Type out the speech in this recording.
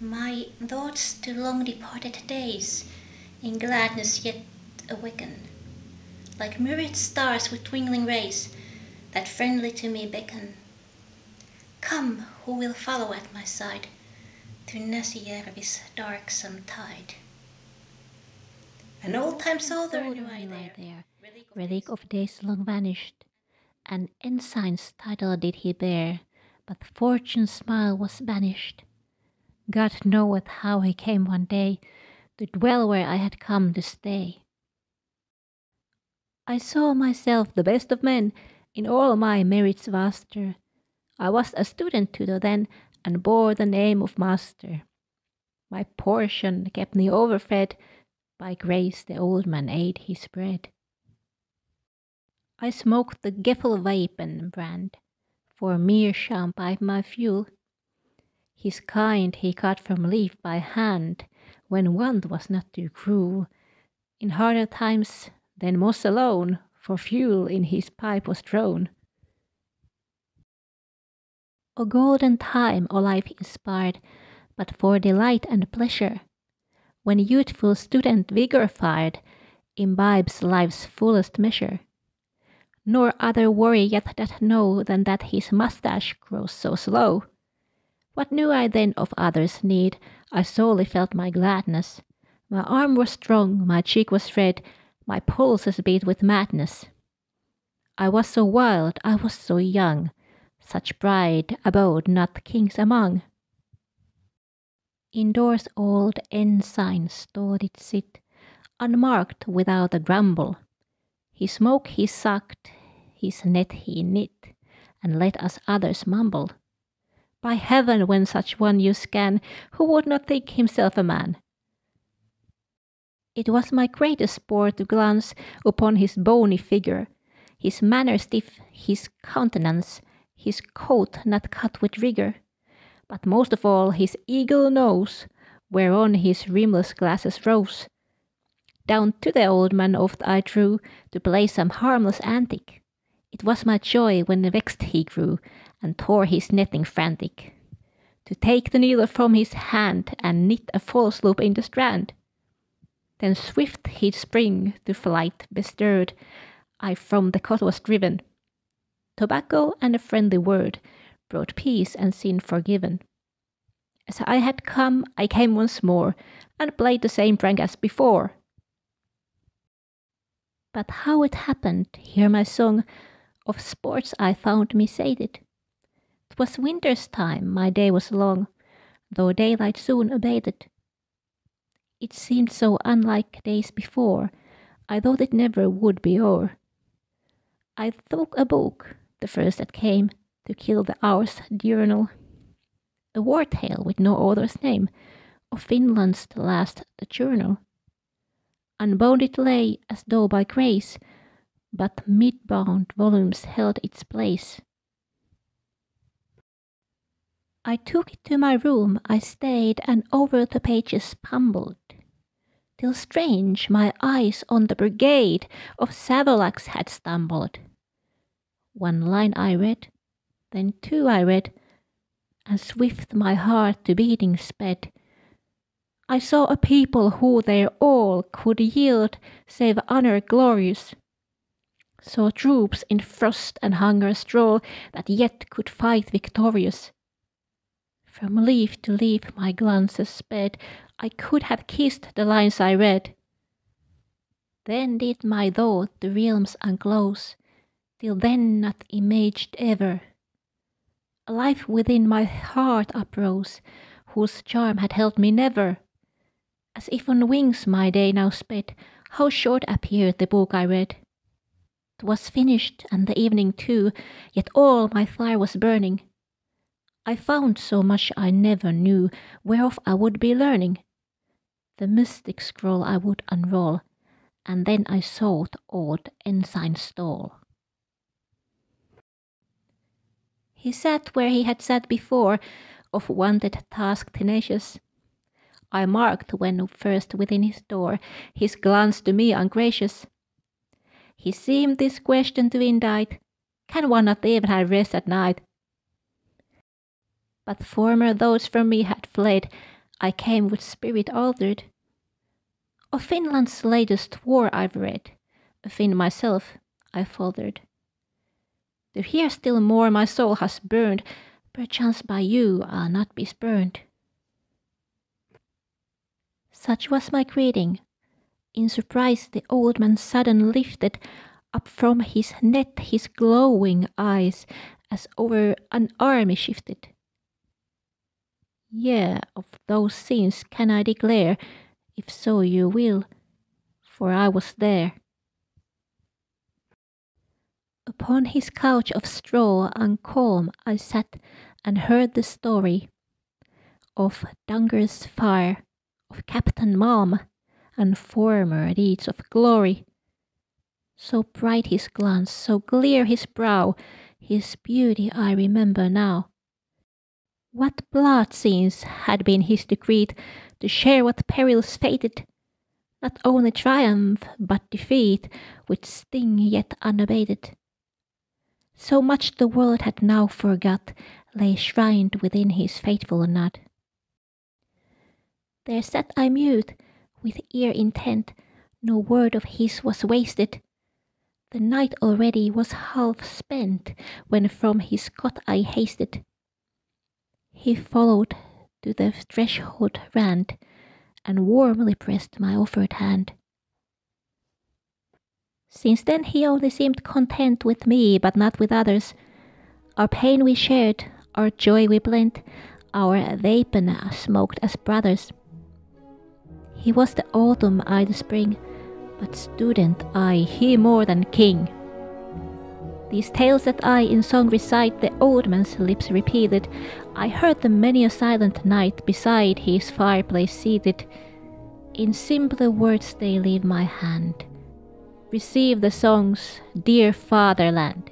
my thoughts to long departed days in gladness yet awaken, like myriad stars with twinkling rays that friendly to me beckon. Come, who will follow at my side through Nasi Jervi's darksome tide. An old-time soldier knew I there, relic of days long vanished, an ensign's title did he bear, but fortune's smile was banished. God knoweth how he came one day to dwell where I had come to stay. I saw myself the best of men in all my merits vaster. I was a student tutor then, and bore the name of master. My portion kept me overfed, by grace the old man ate his bread. I smoked the geffel vapen brand, for meerschaum by my fuel. His kind he cut from leaf by hand, when want was not too cruel. In harder times than moss alone, for fuel in his pipe was thrown. O golden time, O life inspired, but for delight and pleasure, when youthful student vigor fired, imbibes life's fullest measure. Nor other worry yet doth know than that his mustache grows so slow. What knew I then of others' need? I solely felt my gladness. My arm was strong, my cheek was red, my pulses beat with madness. I was so wild, I was so young, such pride abode not kings among. Indoors old ensign store did sit, unmarked without a grumble. His smoke he sucked, his net he knit, and let us others mumble. By heaven, when such one you scan, who would not think himself a man? It was my greatest sport to glance upon his bony figure, his manner stiff, his countenance, his coat not cut with rigor, but most of all his eagle nose, whereon his rimless glasses rose. Down to the old man oft I drew, to play some harmless antic. It was my joy when vexed he grew, and tore his netting frantic, to take the needle from his hand, and knit a false loop in the strand. Then swift he'd spring, to flight bestirred, I from the cot was driven. Tobacco and a friendly word brought peace and sin forgiven. As I had come, I came once more, and played the same prank as before. But how it happened, hear my song, of sports I found me sated. 'Twas winter's time, my day was long, though daylight soon abated. It seemed so unlike days before, I thought it never would be o'er. I took a book, the first that came, to kill the hours diurnal, a war tale with no author's name, of Finland's the last the journal. Unbound it lay, as though by grace, but mid-bound volumes held its place. I took it to my room, I stayed, and over the pages pummeled, till strange my eyes on the brigade of Savolax had stumbled. One line I read, then two I read, and swift my heart to beating sped. I saw a people who their all could yield, save honor glorious. Saw troops in frost and hunger stroll, that yet could fight victorious. From leaf to leaf my glances sped, I could have kissed the lines I read. Then did my thought the realms unclose, till then not imaged ever. A life within my heart uprose, whose charm had held me never. As if on wings my day now sped, how short appeared the book I read. 'Twas finished, and the evening too, yet all my fire was burning. I found so much I never knew, whereof I would be learning. The mystic scroll I would unroll, and then I sought old ensign's stall. He sat where he had sat before, of wonted task tenacious. I marked when first within his door, his glance to me ungracious. He seemed this question to indite, can one not even have rest at night? But former thoughts from me had fled, I came with spirit altered. Of Finland's latest war I've read, a Finn myself, I faltered. But here still more my soul has burned, perchance by you I'll not be spurned. Such was my greeting. In surprise the old man sudden lifted up from his net his glowing eyes, as over an army shifted. Yea, of those scenes can I declare, if so you will, for I was there. Upon his couch of straw and calm I sat and heard the story of Dunger's fire, of Captain Malm, and former deeds of glory. So bright his glance, so clear his brow, his beauty I remember now. What blood scenes had been his decreed, to share what perils fated, not only triumph but defeat, with sting yet unabated. So much the world had now forgot lay shrined within his fateful nod. There sat I mute, with ear intent, no word of his was wasted. The night already was half spent, when from his cot I hasted. He followed, to the threshold ran, and warmly pressed my offered hand. Since then he only seemed content with me, but not with others. Our pain we shared, our joy we blent, our vapen smoked as brothers. He was the autumn, I the spring, but student, I he more than king. These tales that I in song recite, the old man's lips repeated, I heard them many a silent night, beside his fireplace seated. In simpler words they leave my hand. Receive the songs, dear fatherland.